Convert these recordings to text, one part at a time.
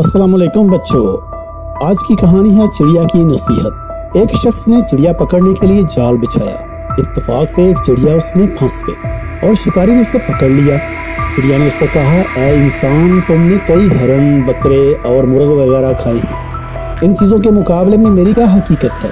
अस्सलामुअलैकुम बच्चों, आज की कहानी है चिड़िया की नसीहत। एक शख्स ने चिड़िया पकड़ने के लिए जाल बिछाया। इत्तफाक से एक चिड़िया उसमें फंस गई और शिकारी ने उसे पकड़ लिया। चिड़िया ने उससे कहा, ऐ इंसान, तुमने कई हरन, बकरे और मुर्ग वगैरह खाए हैं। इन चीज़ों के मुकाबले में मेरी क्या हकीकत है?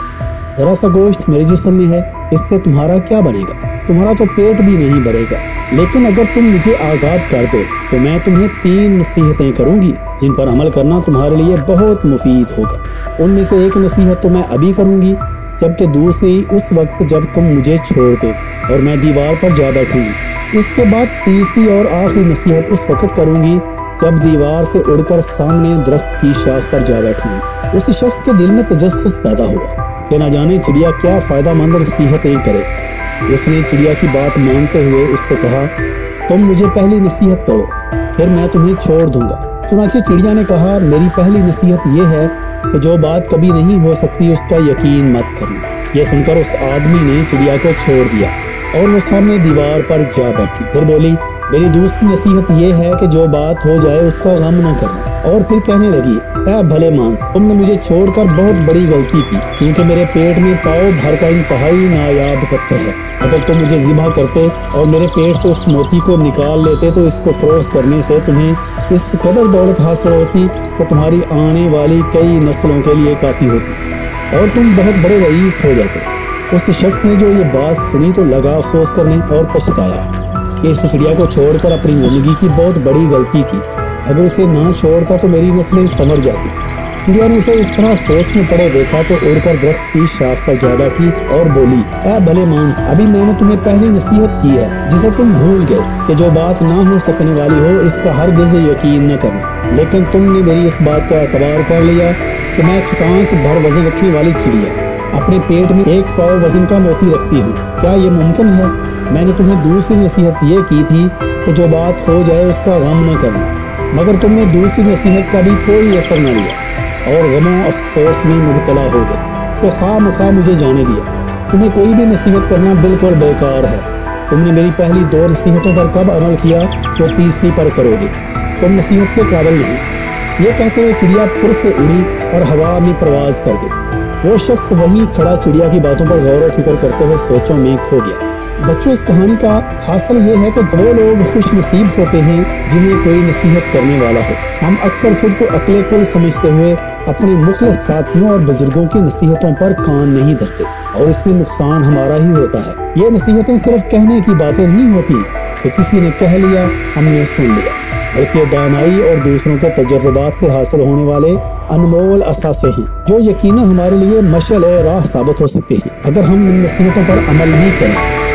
ज़रा सा गोश्त मेरे जिस्म में है, इससे तुम्हारा क्या बनेगा? तुम्हारा तो पेट भी नहीं भरेगा। लेकिन अगर तुम मुझे आज़ाद कर दो तो मैं तुम्हें 3 नसीहतें करूंगी जिन पर अमल करना तुम्हारे लिए बहुत मुफीद होगा। उनमें से एक नसीहत तो मैं अभी करूंगी, जबकि दूसरी उस वक्त जब तुम मुझे छोड़ दो और मैं दीवार पर जा बैठूंगी। इसके बाद तीसरी और आखिरी नसीहत उस वक्त करूंगी जब दीवार से उड़कर सामने दरख्त की शाख पर जा बैठूंगी। उस शख्स के दिल में तजस्सुस पैदा हुआ कि न जाने चिड़िया क्या फ़ायदेमंद नसीहतें करे। उसने चिड़िया की बात मानते हुए उससे कहा, तुम मुझे पहली नसीहत करो, फिर मैं तुम्हें छोड़ दूंगा। चुनांचे चिड़िया ने कहा, मेरी पहली नसीहत ये है कि जो बात कभी नहीं हो सकती उसका यकीन मत करना। यह सुनकर उस आदमी ने चिड़िया को छोड़ दिया और वो सामने दीवार पर जा बैठी। फिर बोली, मेरी दूसरी नसीहत ये है कि जो बात हो जाए उसका गम न करना। और फिर कहने लगी, ऐ भले मांस, तुमने मुझे छोड़कर बहुत बड़ी गलती की, क्योंकि मेरे पेट में पाव भर का इंतहाई नायाब पत्थर है। अगर तुम मुझे ज़िबा करते और मेरे पेट से उस मोती को निकाल लेते तो इसको फरोख्त करने से तुम्हें इस कदर दौलत हासिल होती तो तुम्हारी आने वाली कई नस्लों के लिए काफ़ी होती और तुम बहुत बड़े रईस हो जाते। उस शख्स ने जो ये बात सुनी तो लगा अफसोस करने और पछताया कि इस चिड़िया को छोड़कर अपनी ज़िंदगी की बहुत बड़ी गलती की। अगर उसे ना छोड़ता तो मेरी नस्लें संवर जाती। चिड़िया ने उसे इस तरह सोच में पड़े देखा तो उड़कर दरख्त की शाख पर जा बैठी और बोली, ऐ भले मांस, अभी मैंने तुम्हें पहली नसीहत की है जिसे तुम भूल गए कि जो बात ना हो सकने वाली हो इसका हरगिज़ यकीन न करो। लेकिन तुमने मेरी इस बात का एतबार कर लिया कि मैं चटांक भर वजन रखने वाली चिड़िया अपने पेट में 1 पाव वजन का मोती रखती हूँ, क्या ये मुमकिन है? मैंने तुम्हें दूसरी नसीहत ये की थी कि जो बात हो जाए उसका गम न करना, मगर तुमने दूसरी नसीहत का भी कोई असर न लिया और गमो अफसोस में मुबतला हो गए। तो खामखा मुझे जाने दिया। तुम्हें कोई भी नसीहत करना बिल्कुल बेकार है। तुमने मेरी पहली 2 नसीहतों पर कब अमल किया तो तीसरी पर करोगे। तुम नसीहत के काबिल नहीं। ये कहते हुए चिड़िया फिर से उड़ी और हवा में परवाज कर गई। वो शख्स वहीं खड़ा चिड़िया की बातों पर गौर व फिक्र करते हुए सोचों में खो गया। बच्चों, इस कहानी का हासिल ये है कि वो लोग खुश नसीब होते हैं जिन्हें कोई नसीहत करने वाला हो। हम अक्सर खुद को अक्लेकुल समझते हुए अपने मुखलिस साथियों और बुजुर्गों की नसीहतों पर कान नहीं धरते और इसमें नुकसान हमारा ही होता है। ये नसीहतें सिर्फ कहने की बातें नहीं होती कि किसी ने कह लिया हमने सुन लिया, बल्कि दानाई और दूसरों के तजर्बात से हासिल होने वाले अनमोल असासे हैं जो यकीनन हमारे लिए मशाल राह साबित हो सकते हैं अगर हम इन नसीहतों पर अमल नहीं करें।